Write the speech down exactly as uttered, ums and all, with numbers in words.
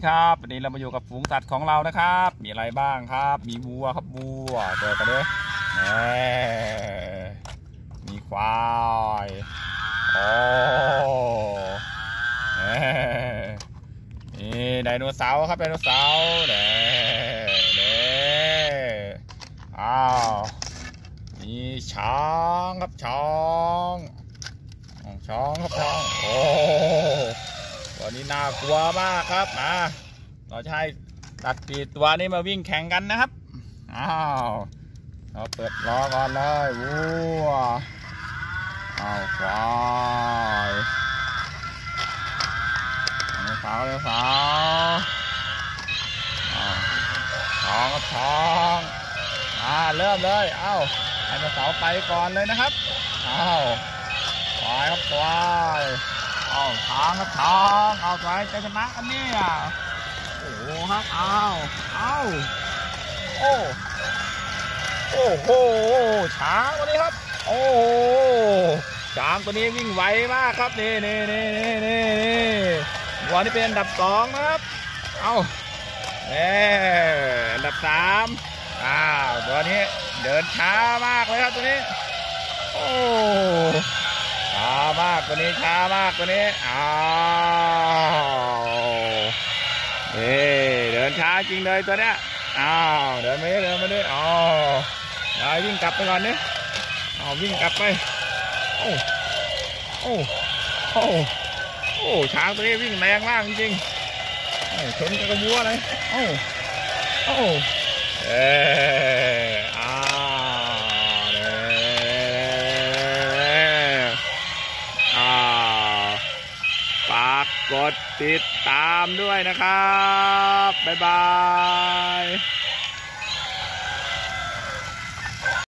ดีครับวันนี้เรามาอยู่กับฝูงสัตว์ของเรานะครับมีอะไรบ้างครับมีวัวครับวัวเจอกันเลยมีควายโอ้นี่ไดโนเสาร์ครับไดโนเสาร์เด้เด้อ้าวมีช้างครับช้างช้างครับช้างโอ้ตัวนี้น่ากลัวมากครับมาเราจะให้ตัดปีตัวนี้มาวิ่งแข่งกันนะครับอ้าวเราเปิดล้อก่อนเลยวัวอ้าวควายสาวเลยสาวท้องกับท้องอ่าเริ่มเลยเอ้าให้มาสาวไปก่อนเลยนะครับอ้าวควายครับควายเอาทางครับทางเอาไปจะชนะกันเนี่ยโอ้โหครับเอาเอาโอ้โอ้โหช้างตัวนี้ครับโอ้ช้างตัวนี้วิ่งไวมากครับนี่นี่นี่นี่นี่วัวนี่เป็นอันดับสองนะครับเอาเอ๊อันดับสามอ้าวตัวนี้เดินช้ามากเลยครับตัวนี้โอ้ช้ามากตัวนี้ช้ามากตัวนี้อ้าวเอ๊เดินช้าจริงเลยตัวเนี้ยอ้าวเดินไม่ได้เดินไม่ได้อ้าวได้วิ่งกลับไปก่อนเนี่ยอ้าววิ่งกลับไปโอ้โอ้โอ้โอ้ช้างตัวนี้วิ่งแรงมากจริงๆชนกระวัวเลยโอ้โอ้เอ๊อ้าวเด้อ้าวฝากกดติดตามด้วยนะครับบ๊ายบาย